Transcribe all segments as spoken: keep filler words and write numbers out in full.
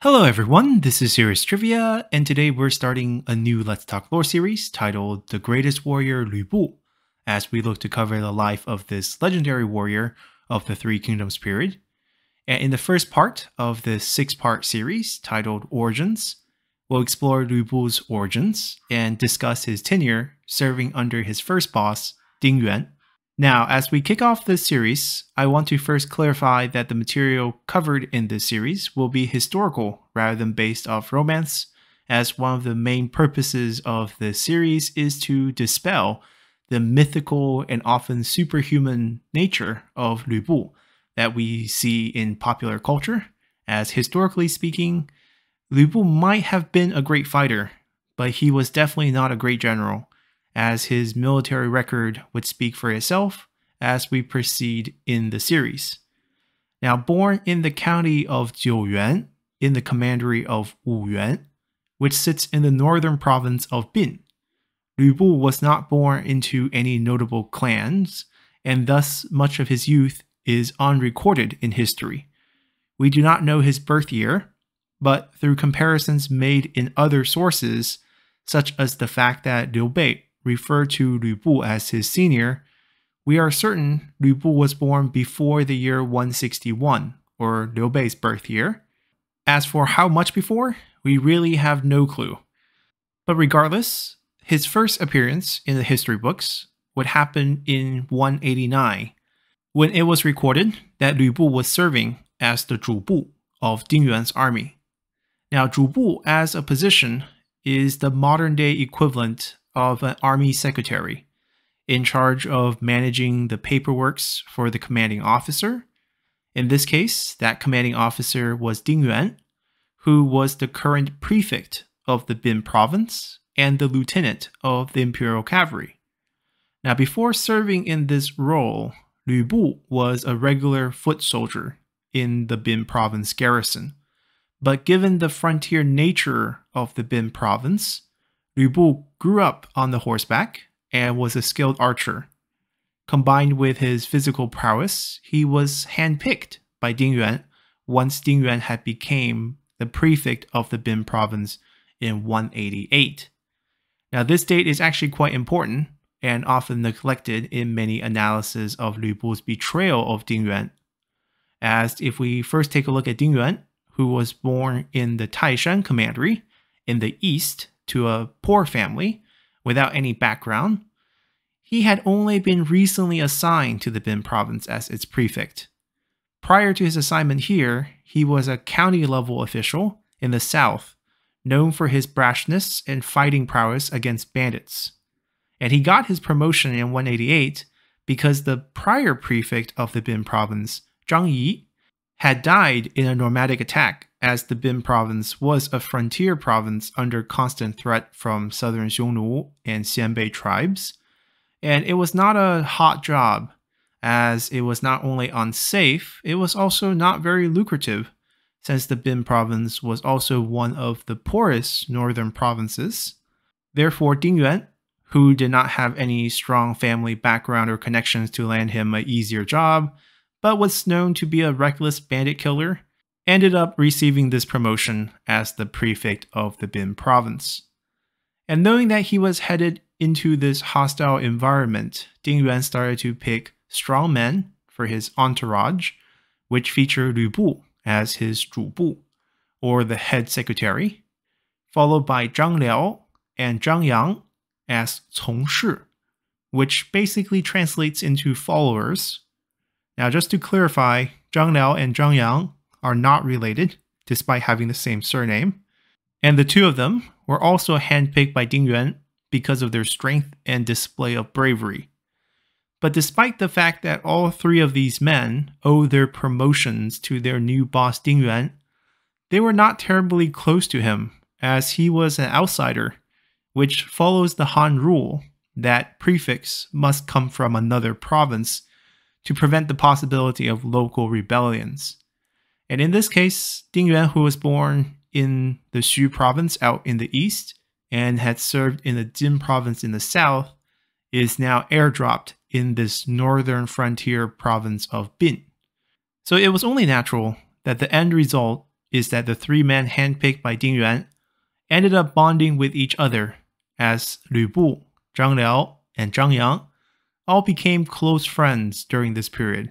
Hello everyone, this is Serious Trivia, and today we're starting a new Let's Talk Lore series titled The Greatest Warrior, Lu Bu, as we look to cover the life of this legendary warrior of the Three Kingdoms period. And in the first part of this six-part series titled Origins, we'll explore Lu Bu's origins and discuss his tenure serving under his first boss, Ding Yuan. Now, as we kick off this series, I want to first clarify that the material covered in this series will be historical rather than based off romance, as one of the main purposes of this series is to dispel the mythical and often superhuman nature of Lu Bu that we see in popular culture, as historically speaking, Lu Bu might have been a great fighter, but he was definitely not a great general, as his military record would speak for itself as we proceed in the series. Now, born in the county of Jiuyuan, in the commandery of Wuyuan, which sits in the northern province of Bin, Lu Bu was not born into any notable clans, and thus much of his youth is unrecorded in history. We do not know his birth year, but through comparisons made in other sources, such as the fact that Liu Bei refer to Lu Bu as his senior, we are certain Lu Bu was born before the year one sixty-one, or Liu Bei's birth year. As for how much before, we really have no clue. But regardless, his first appearance in the history books would happen in one eighty-nine, when it was recorded that Lu Bu was serving as the Zhubu of Ding Yuan's army. Now, Zhubu as a position is the modern-day equivalent of an army secretary, in charge of managing the paperwork for the commanding officer. In this case, that commanding officer was Ding Yuan, who was the current prefect of the Bin province and the lieutenant of the imperial cavalry. Now, before serving in this role, Lu Bu was a regular foot soldier in the Bin province garrison, but given the frontier nature of the Bin province, Lu Bu grew up on the horseback and was a skilled archer. Combined with his physical prowess, he was handpicked by Ding Yuan once Ding Yuan had became the prefect of the Bin province in one eighty-eight. Now, this date is actually quite important and often neglected in many analyses of Lu Bu's betrayal of Ding Yuan. As if we first take a look at Ding Yuan, who was born in the Taishan commandery in the east, to a poor family without any background, he had only been recently assigned to the Bin province as its prefect. Prior to his assignment here, he was a county-level official in the south, known for his brashness and fighting prowess against bandits. And he got his promotion in one eighty-eight because the prior prefect of the Bin province, Zhang Yi, had died in a nomadic attack, as the Bin province was a frontier province under constant threat from southern Xiongnu and Xianbei tribes, and it was not a hot job, as it was not only unsafe, it was also not very lucrative, since the Bin province was also one of the poorest northern provinces. Therefore, Ding Yuan, who did not have any strong family background or connections to land him an easier job, but was known to be a reckless bandit killer, ended up receiving this promotion as the prefect of the Bin province. And knowing that he was headed into this hostile environment, Ding Yuan started to pick strong men for his entourage, which featured Lu Bu as his Zhubu, or the head secretary, followed by Zhang Liao and Zhang Yang as Congshi, which basically translates into followers. Now, just to clarify, Zhang Liao and Zhang Yang are not related, despite having the same surname, and the two of them were also handpicked by Ding Yuan because of their strength and display of bravery. But despite the fact that all three of these men owe their promotions to their new boss Ding Yuan, they were not terribly close to him, as he was an outsider, which follows the Han rule that prefects must come from another province to prevent the possibility of local rebellions. And in this case, Ding Yuan, who was born in the Xu province out in the east and had served in the Jin province in the south, is now airdropped in this northern frontier province of Bin. So it was only natural that the end result is that the three men handpicked by Ding Yuan ended up bonding with each other, as Lu Bu, Zhang Liao, and Zhang Yang all became close friends during this period.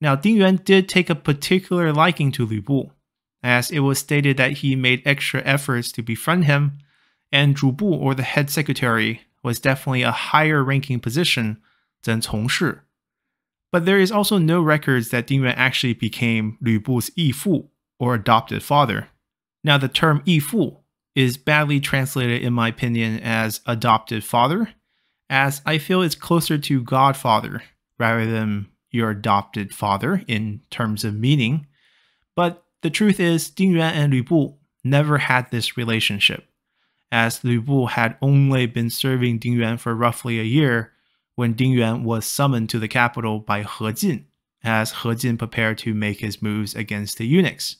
Now, Ding Yuan did take a particular liking to Lu Bu, as it was stated that he made extra efforts to befriend him, and Zhubu, or the head secretary, was definitely a higher-ranking position than Congshi. But there is also no records that Ding Yuan actually became Lu Bu's Yifu, or adopted father. Now, the term Yifu is badly translated, in my opinion, as adopted father, as I feel it's closer to godfather rather than your adopted father in terms of meaning. But the truth is, Ding Yuan and Lu Bu never had this relationship, as Lu Bu had only been serving Ding Yuan for roughly a year when Ding Yuan was summoned to the capital by He Jin, as He Jin prepared to make his moves against the eunuchs.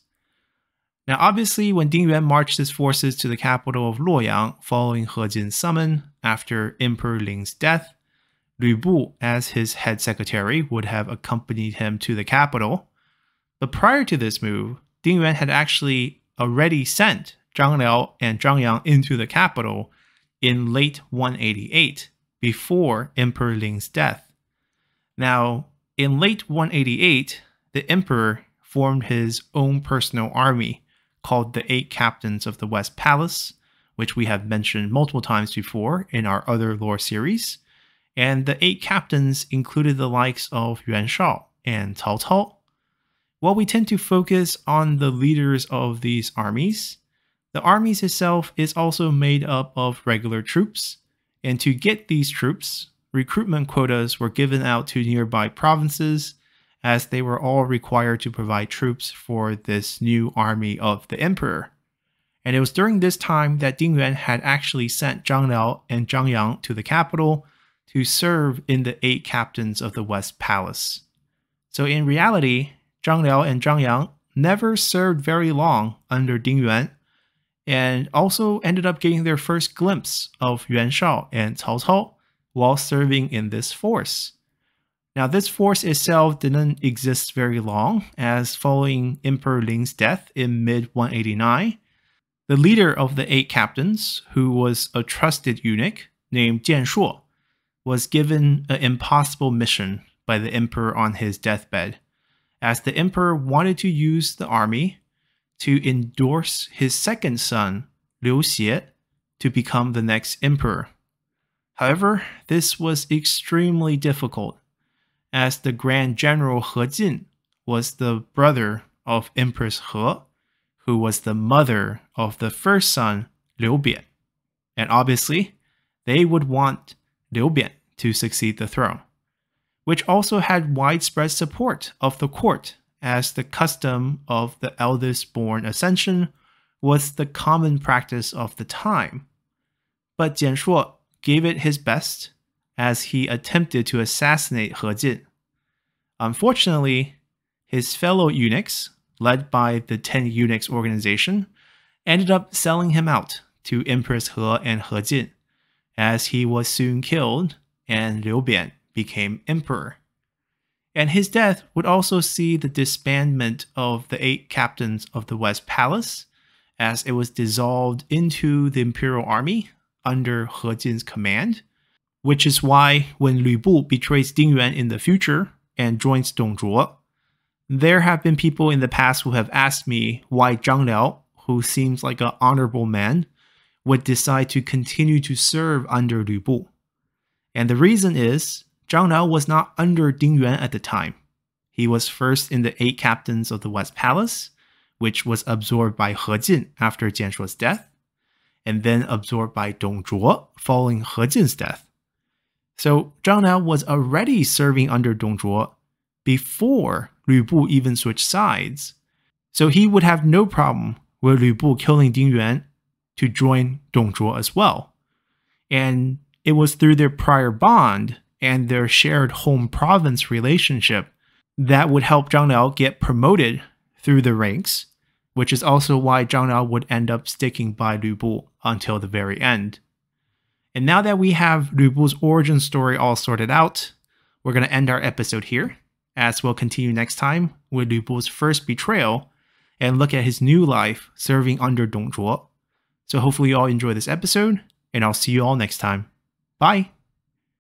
Now, obviously, when Ding Yuan marched his forces to the capital of Luoyang following He Jin's summon after Emperor Ling's death, Lu Bu, as his head secretary, would have accompanied him to the capital. But prior to this move, Ding Yuan had actually already sent Zhang Liao and Zhang Yang into the capital in late one eighty-eight, before Emperor Ling's death. Now, in late one eighty-eight, the emperor formed his own personal army called the Eight Captains of the West Palace, which we have mentioned multiple times before in our other lore series. And the eight captains included the likes of Yuan Shao and Cao Cao. While we tend to focus on the leaders of these armies, the armies itself is also made up of regular troops, and to get these troops, recruitment quotas were given out to nearby provinces, as they were all required to provide troops for this new army of the emperor. And it was during this time that Ding Yuan had actually sent Zhang Liao and Zhang Yang to the capital to serve in the Eight Captains of the West Palace. So in reality, Zhang Liao and Zhang Yang never served very long under Ding Yuan, and also ended up getting their first glimpse of Yuan Shao and Cao Cao while serving in this force. Now, this force itself didn't exist very long, as following Emperor Ling's death in mid one eighty-nine, the leader of the eight captains, who was a trusted eunuch named Jian Shuo, was given an impossible mission by the emperor on his deathbed, as the emperor wanted to use the army to endorse his second son, Liu Xie, to become the next emperor. However, this was extremely difficult, as the Grand General He Jin was the brother of Empress He, who was the mother of the first son, Liu Bian. And obviously, they would want Liu Bian to succeed the throne, which also had widespread support of the court, as the custom of the eldest-born ascension was the common practice of the time. But Jian Shuo gave it his best, as he attempted to assassinate He Jin. Unfortunately, his fellow eunuchs, led by the Ten Eunuchs organization, ended up selling him out to Empress He and He Jin, as he was soon killed and Liu Bian became emperor. And his death would also see the disbandment of the eight captains of the West Palace, as it was dissolved into the imperial army under He Jin's command, which is why when Lu Bu betrays Ding Yuan in the future and joins Dong Zhuo, there have been people in the past who have asked me why Zhang Liao, who seems like an honorable man, would decide to continue to serve under Lu Bu. And the reason is, Zhang Liao was not under Ding Yuan at the time. He was first in the Eight Captains of the West Palace, which was absorbed by He Jin after Jian Shuo's death, and then absorbed by Dong Zhuo following He Jin's death. So Zhang Liao was already serving under Dong Zhuo before Lu Bu even switched sides, so he would have no problem with Lu Bu killing Ding Yuan to join Dong Zhuo as well. And it was through their prior bond and their shared home province relationship that would help Zhang Liao get promoted through the ranks, which is also why Zhang Liao would end up sticking by Lu Bu until the very end. And now that we have Lu Bu's origin story all sorted out, we're going to end our episode here, as we'll continue next time with Lu Bu's first betrayal and look at his new life serving under Dong Zhuo. So hopefully you all enjoy this episode, and I'll see you all next time. Bye!